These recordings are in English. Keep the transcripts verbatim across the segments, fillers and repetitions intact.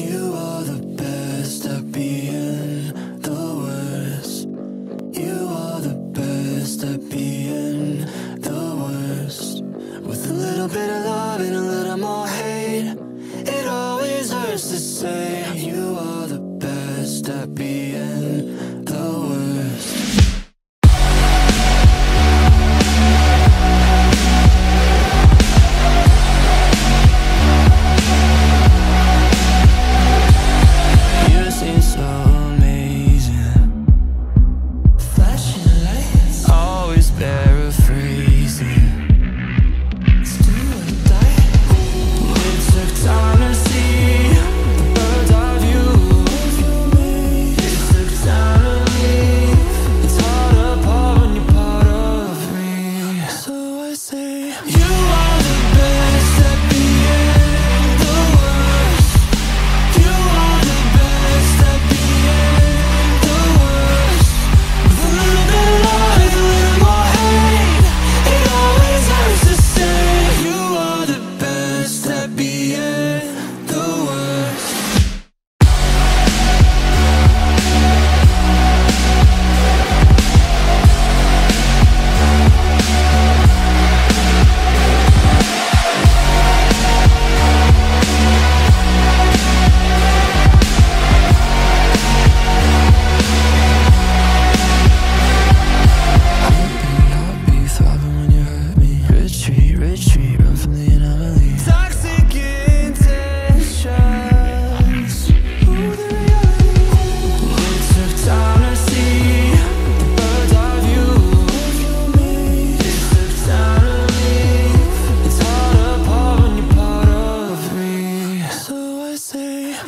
You are the best at being the worst. You are the best at being the worst. With a little bit of love and a little more hate, it always hurts to say. You are the best at being the worst.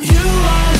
You are